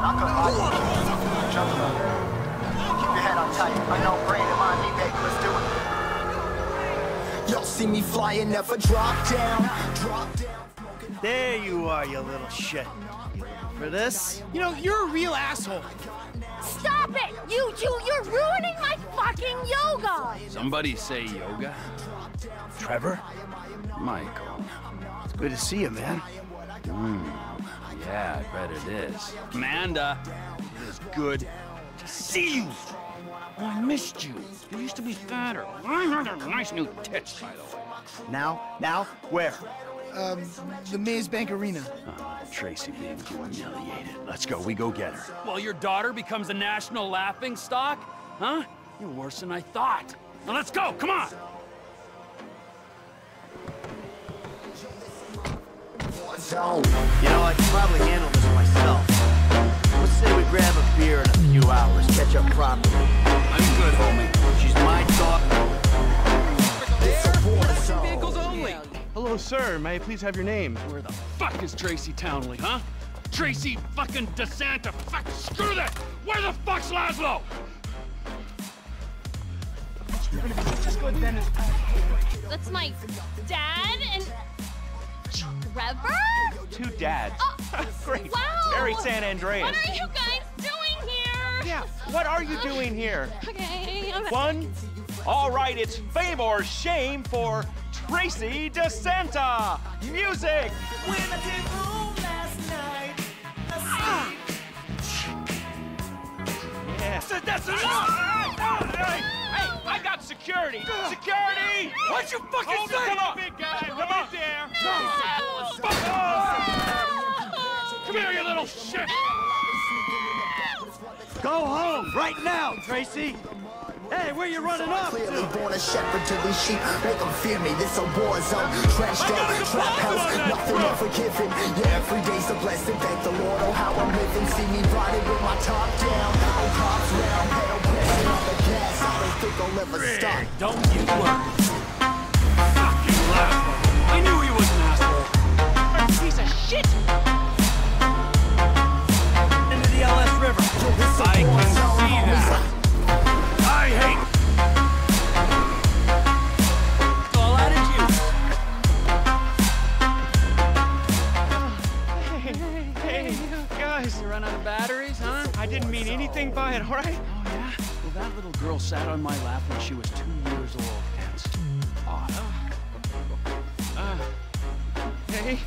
I could argue with each other. Keep your head on tight. I know brain and mind me back. Let's do it. Y'all see me flying, never drop down. Drop down. There you are, you little shit. You looking for this? You know, you're a real asshole. Stop it! You're ruining my fucking yoga! Somebody say yoga? Trevor? Michael. It's good to see you, man. Yeah, I bet it is. Amanda, it is good to see you. Oh, I missed you. You used to be fatter. Nice new tits, by the way. Now, where? The Maze Bank Arena. Oh, Tracy being humiliated. Let's go, we go get her. Well, your daughter becomes a national laughing stock? Huh? You're worse than I thought. Now let's go, come on! You know, I can probably handle this myself. Let's say we grab a beer in a few hours, catch up properly. I'm good, homie. She's my daughter. It's a four-star. Vehicles only. Hello, sir. May I please have your name? Where the fuck is Tracy Townley, huh? Tracy fucking DeSanta. Fuck, screw that! Where the fuck's Laszlo? That's my dad and... Trevor? Two dads. Great. Wow. Very San Andreas. What are you guys doing here? Yeah, what are you doing here? Okay. One. All right, it's fame or shame for Tracy DeSanta. Music. When I came home last night, I yeah. That's enough. Hey, I got security. Security! What'd you fucking hold say? Come on, big guy. Come on there. Come here, you little shit! Go home right now, Tracy! Hey, where you running off to? Clearly born a shepherd to these sheep. Make them fear me, this a war zone. Trash out, trap house, nothing more forgiven. Yeah, every day's a blessing. Thank the Lord, oh how I'm living. See me riding with my top down. Oh, cops round, pedal pressing on the gas. I don't think I'll ever stop. Don't you worry. Fucking laugh. I knew he was an asshole. A piece of shit! Into the LS River. I can see that. I hate it's all out of juice. Hey, guys. You run out of batteries, huh? I didn't mean anything by it, all right? Oh, yeah? Well, that little girl sat on my lap when she was 2 years old. That's awesome. Hey. There you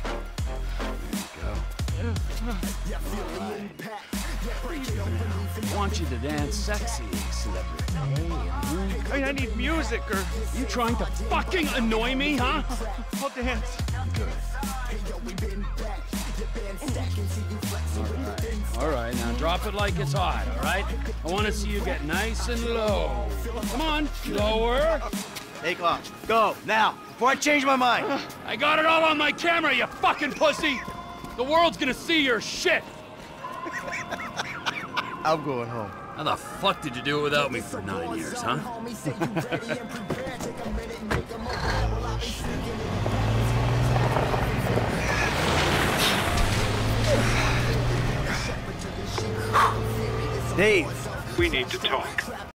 go. Yeah. I want you to dance sexy, celebrity. Hey, I need music, or you trying to fucking annoy me, huh? I'll dance. Good. All right, now drop it like it's hot, all right? I want to see you get nice and low. Come on, lower. Take off. Go, now, before I change my mind. I got it all on my camera, you fucking pussy. The world's gonna see your shit. I'm going home. How the fuck did you do it without me for 9 years, huh? Dave, we need to talk.